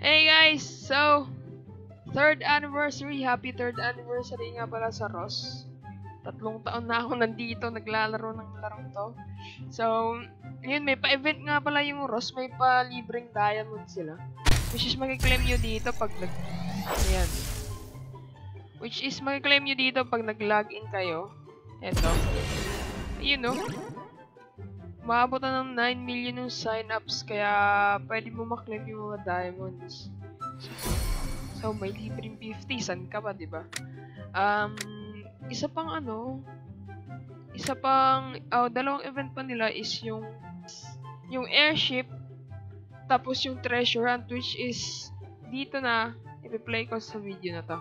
Hey guys, so 3rd anniversary, happy 3rd anniversary nga pala sa Ross. 3 taon na ako nandito, naglalaro ng larong to. So, yun, may pa-event nga pala yung Ross, may pa-libreng diamond sila. Which is mag-claim nyo dito pag nag-login kayo. Eto. Yun no. Maabot na ng 9 million yung sign-ups, kaya pwede mo maklaim yung mga diamonds. So, may libreng 50. San ka ba, diba? Isa pang dalawang event pa nila is yung airship, tapos yung treasure hunt, which is dito na, ipi-play ko sa video na to.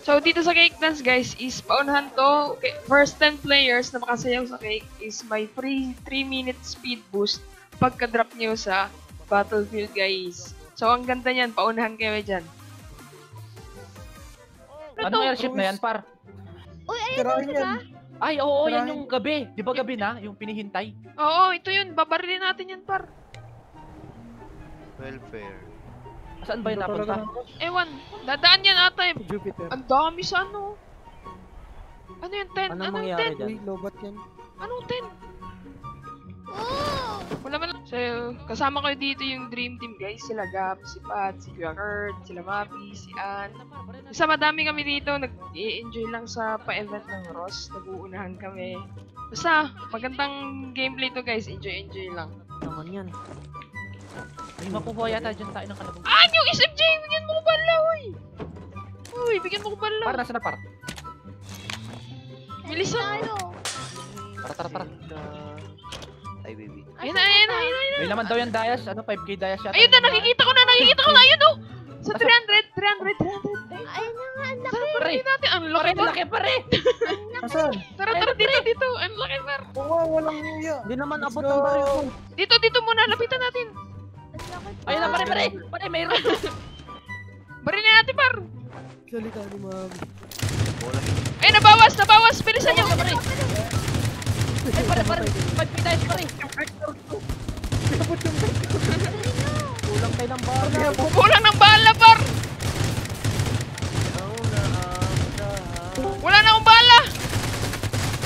So, dito sa Cake Dance, guys, is paunahan to. Okay, first 10 players na makasayaw sa cake is may free 3-minute speed boost pagka-drop nyo sa Battlefield, guys. So, ang ganda nyan. Paunahan kayo dyan. Ano airship na yan, par? Uy, ayun ito ba? Ay, oo, yan yung gabi. Di ba gabi na? Yung pinihintay. Oo, ito yun. Babarilin natin yan, par. Welfare. Saan ba yung napunta? Ewan, dadaan yan ata eh. Jupiter. Ang dami sa ano. Ano yung 10? Anong 10? Uy, lobat yan. Anong 10? Oh! Wala man lang. So, kasama kayo dito yung dream team, guys. Sila Gab, si Pat, si Kuya Kurt, sila Mavi, si Ann. Isa madami kami dito. Nag-i-enjoy lang sa pa-event ng Ross. Nag-uunahan kami. Basta, magandang gameplay to, guys. Enjoy lang. Naman yan. Ay, makukuha yata dyan tayo ng kalabang. Ah! Yung SMJ! Bigyan mo ko bala, uy! Uy, bigyan mo ko bala! Para, nasa na, para? Bilisan! Para. Ay, baby. Ayun na. May laman daw yung Dias. Ano, 5K Dias yata. Ayun na, nakikita ko na! Ayun, oh! Sa 300! Ayun na nga, ang laki! Pare, ang laki! Asan? Tara, dito! Ang laki, par! Oo, walang niya! Hindi naman abot ang baril ko. Dito muna, lapitan natin! Ayun na, pare, mayroon! Baril na natin, par! Salita ni Mami. Ayun, nabawas! Bilisan niyo! Ay, pare! Pagpitays, pare! Kulang tayo ng bala! Kulang ng bala, par! Wala na akong bala!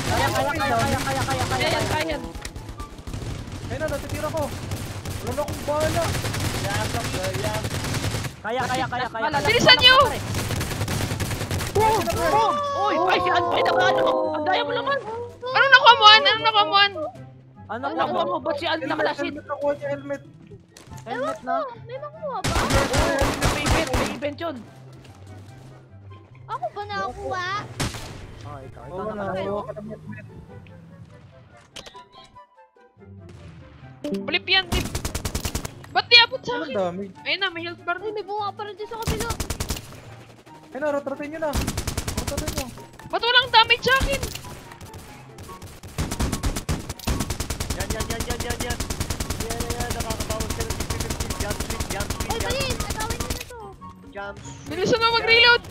Kaya! Ayun na, natitira ko! Wala akong bala! Kaya! Bilisan nyo! Uy! Ay, si Anpay na ba? Ang daya mo naman! Anong nakuha mo? Anong nakuha mo? Ba't si Anpay nakalasin? Helmet! Ewan ko! May makuha ba? May event yun! Ako ba nakakuha? Ay, ikaw na kayo. Flip yan, tip! Ba't di abot sa akin? Ayun na, may health bar. Ay, may bunga pa rin dyan sa kabila. Ayun na, rotratin nyo na. Ba't walang damage sa akin? Yan. Bilisan mo mag-reload!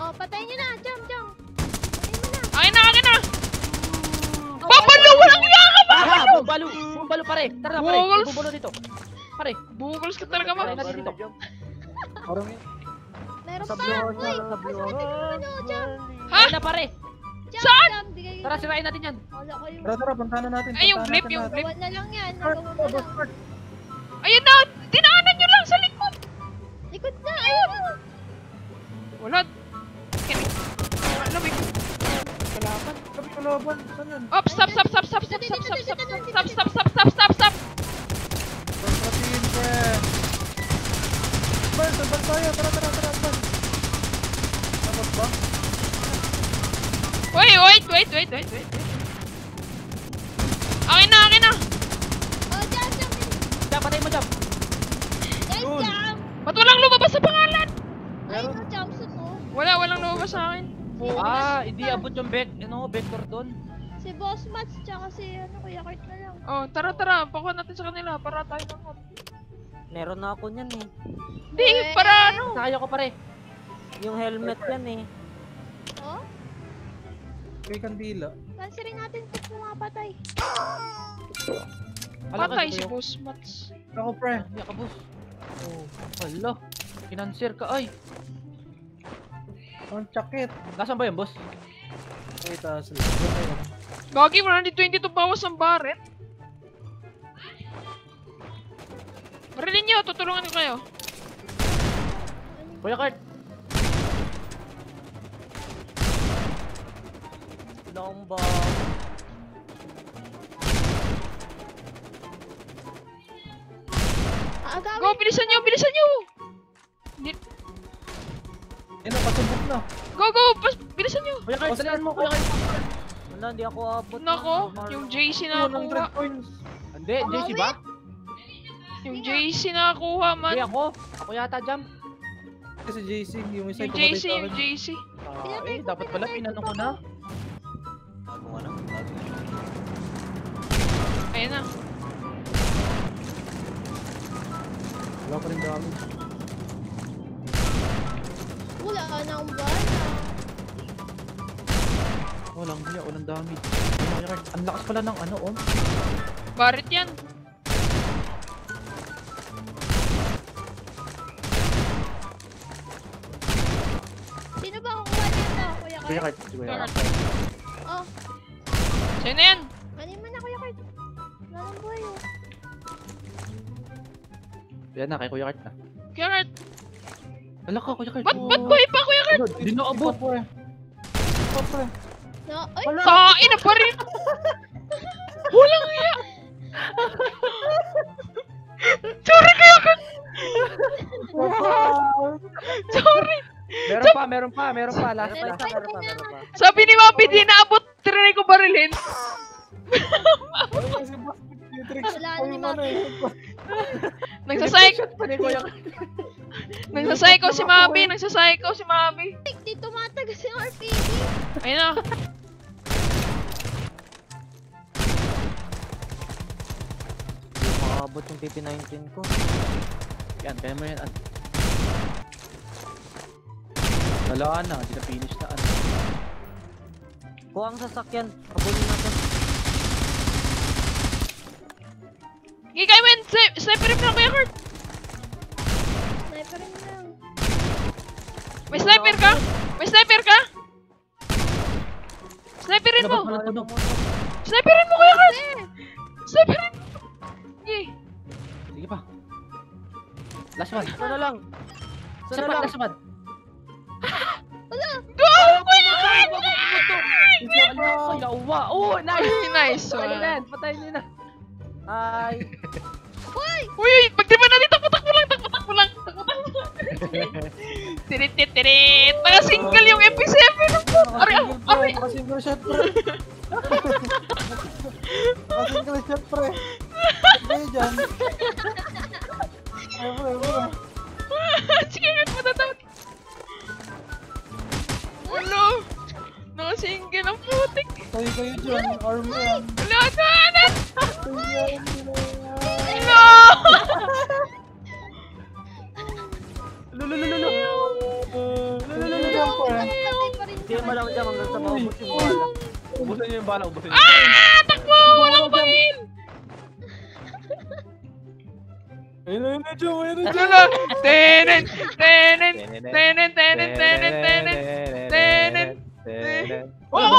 Oh, patayin nyo na! Jump! Akin na! Babalo! Walang yaka! Babalo, pare! Tara, pare! Bubalo dito! Pare! Bubulos ka talaga, ma! Natin dito! Meron pa! Uy! Ha? Ayun na, pare! Saan? Tara, sirain natin yan! Tara, pantanan natin! Ay, yung blip! Wala lang yan! Ayun na! Dinaanan nyo lang sa likod! Likod na! Ayun! Wala! Kalaban! Ops! Stop! Pagpatiin ko eh! Bal tayo! Tara! Tapos ba? Uy! Wait! Akin na! Oh! Jump! Jump! Patay mo, jump! Jump! Ba't walang lumabas sa pangalan? Ay! Jumpsuit mo! Walang lumabas sa akin! Hindi abot yung vector doon. Si Boss Mats, tsaka si Kuya Kurt na lang. Oh, tara, pakuha natin sa kanila para tayo naman. Meron na ako niyan eh. Hindi, para ano? Nakaya ko pare. Yung helmet yan eh. Oh? May kandila. Pansirin natin pag pumapatay. Patay si Boss Mats. Ako pre. Hindi ako boss. Oh, Allah. Financier ka, ay. Ang sakit. Nasaan ba yun, boss? Wait, sila. Gagi, 122 bawas ang barret. Marilin nyo, tutulungan ko kayo. Kuya Kurt. Lomba. Go, bilisan nyo, bilisan nyo! Eh, napasubok na. Go, go! Bilisan nyo! Kuya Kurt, salihan mo, Kuya Kurt. Wala, hindi ako abot. Nako, yung JC nakakuha. Hindi, JC ba? Yung JC nakakuha, man. Hindi ako. Ako yata, Jam. Kasi JC, yung isa yung JC, yung JC. Eh, dapat pala, pinanong ko na. Bago nga na. Ayan na. Wala pa rin dami. Wala ka na akong bala. Walang hiya, walang dami. Ang lakas pala ng ano, oh. Barret yan. Sino ba kukuha nito? Kuya Kurt? Kuya Kurt. Kuya Kurt. Oh. Sino na yan? Kanin mo na, Kuya Kurt. Walang buhay, oh. Yan na, kay Kuya Kurt na. Kuya Kurt! Alak ka, Kuya Kurt. Ba't buhay pa, Kuya Kurt? Di na abot. Tain na pa rin! Walang iya! Sorry Kuya Kurt! Sorry! Meron pa. Last pa. Sabi ni Mapi, di naabot. Trinay ko barilin. Nagsasayko si Mapi. Di tumatagas yung RPG. Ayun na. Mabot yung PP19 ko. Yan, kaya mo yun. Walaan na, hindi na-finish na. Kuha ang sasakyan. Kabulin natin. Higay mo yun! Sniper rip lang Kuya Kurt! Sniper rip lang. May sniper ka? Sniperin mo Kuya Kurt! Sniperin mo! Sige pa. Last one. Wala! Go! Kuya Kurt! Kuya Kurt! Oh! Nice! Patay nyo na! Hi! Uy! Magdiba na dito! Takbo lang! Tirit! Naka-single yung MP7! Aray! Naka-single shot pre! Hindi dyan! Ay bro! Sige! Matatawag! Ulo! Naka-single ang putik! Kayo dyan! Arm yan! Wala na! No! Ubusin niyo yung bala. Ah! Takbo! Walang bangil! Ayun na, Joe! Tenen! Wala!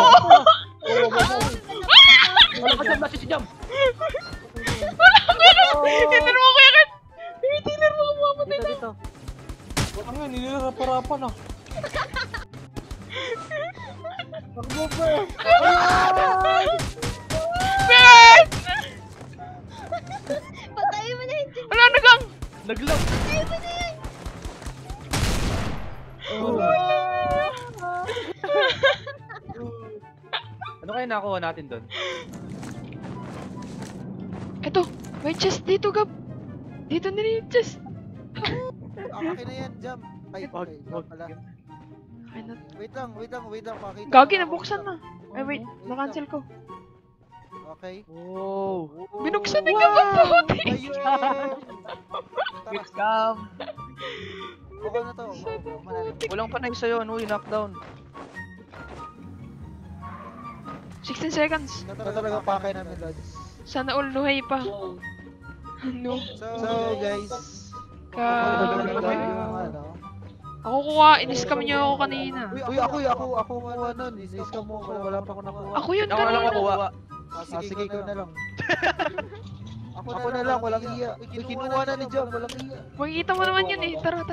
Patayin mo na yung team. Wala na gang! Naglock! Patayin mo na yun! Ano kaya nakuha natin doon? Eto! May chest dito Gab! Dito na rin yung chest! Akin na yan Jam! Ay pala! Wait lang. Gagi, nabuksan na. Ay, wait. Na-cancel ko. Okay. Wow. Binuksan na nga magpuhuti. Good scam. Bukaw na to. Walang panay sa'yo. Ano yung knockdown? 16 seconds. Natalaga pa kayo namin, Lods. Sana all luhay pa. Ano? So, guys. Ako kuha, in-scam niyo ako kanina. Uy, ako kuha nun. In-scam mo, wala pa ako nakuha. Ako yun kanina. Ako lang nakuha. Sige, ikaw na lang. Ako na lang, walang iya. Uy, kinuha na ni John, walang iya. Makikita mo naman yun eh. Tara.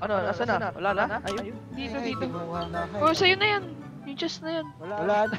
Ano, nasa na? Wala na? Ayun. Dito. Oh, sa'yo na yan. Yung chest na yan. Wala na.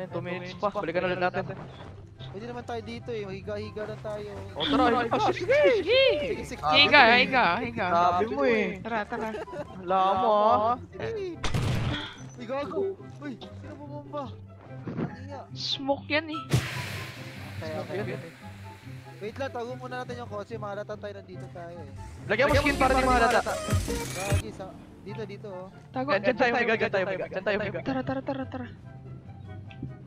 Ayun, 2 minutes pa, balikan ulit natin. Pwede naman tayo dito eh, higa lang tayo. O tara, sige! Higa. Sabi mo eh. Tara. Lama ah. Higago! Uy, sino po bomba? Smoke yan eh. Smoke yan. Wait lang, tago muna natin yung kotse, mahalata tayo, nandito tayo eh. Lagyan mo skin para di mahalata. Dito oh. Tago, dyan tayo, Tara.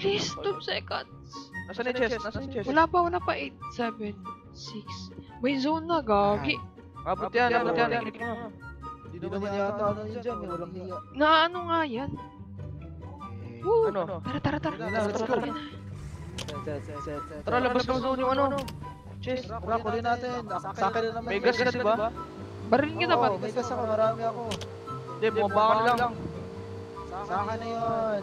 Please, 2 seconds. Nasaan yung chest? Wala pa 8, 7, 6. May zone na, Gogi. Abot yan. Hindi naman yata ano yun dyan, may walang hiya. Naano nga yan? Woo! Tara. Tara, labas ng zone yung ano. Chess, tara, kulin natin. Sakin na naman. May gas ka, diba? Barilin ka dapat. May gas ako, marami ako. Hindi, bumabakan lang. Sakin na yun.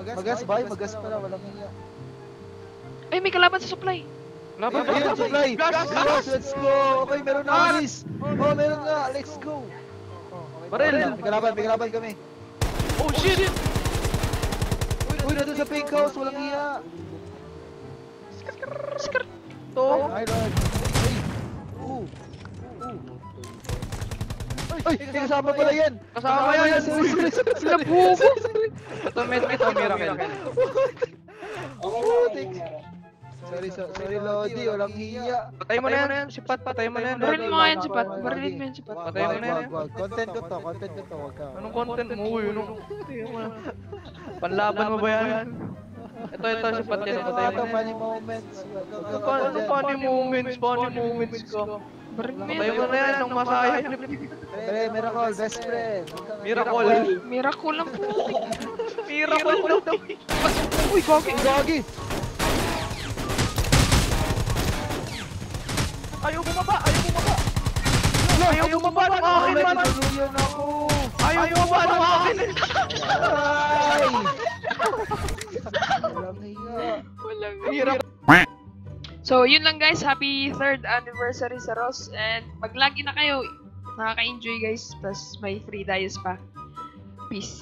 Magas pala, walang iya. Ay, may kalaban sa supply. Kalaban sa supply. Gas! Let's go! Okay, meron na, Alice. Oh, meron na. Let's go. Baril! May kalaban kami. Oh, shit! Uy, nandun sa fake house, walang iya! Skrrrr! To! Ay, Lord! Ay! Kasama pala yan! Kasama yan! Sorry! Nabuko! Ito, Miracle! Sorry, Lodi, walang iya! Patay mo na yan! Barilin mo yan, Sipat! Patay mo na yan! Content ko to! Anong content mo? Uy, panlaban mo ba yan? Ito, Sipat yan. Funny moments ko. Tayo mo na yan, ang masaya. Miracle, best friend. Miracle lang po. Miracle daw. Uy, Gogi! Ayaw bumaba! Ayaw bumaba ng akin! Ay! Walang hiya. So, yun lang guys. Happy 3rd anniversary sa Ross. And mag-login na kayo. Nakaka-enjoy guys. Plus, may free dias pa. Peace.